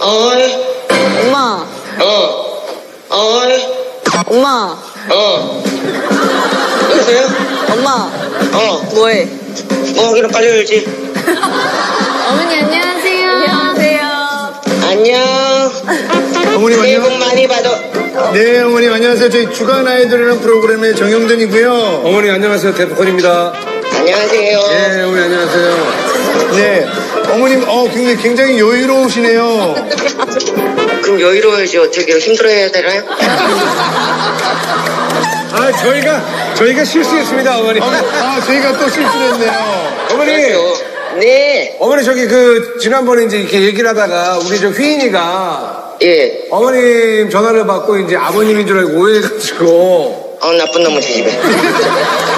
어이 엄마 어이 엄마 여보세요? 엄마 뭐해? 이리 빨리 열지. 어머니 안녕하세요. 안녕하세요. 안녕. 어머니 새해 복 많이 받아. 네, 어머니 안녕하세요. 저희 주간 아이돌이라는 프로그램의 정영돈이고요. 어머니 안녕하세요. 데프콘입니다. 안녕하세요. 네, 어머니 안녕하세요. 네, 어머님 굉장히 여유로우시네요. 그럼 여유로워야지 어떻게 힘들어야 되나요? 저희가 실수했습니다, 어머니. 저희가 또 실수했네요. 어머니. 그렇죠. 네. 어머니 저기 지난번에 이제 이렇게 얘기를 하다가 우리 저 휘인이가. 예. 어머님 전화를 받고 이제 아버님인 줄 알고 오해해가지고. 나쁜 놈의 시집애.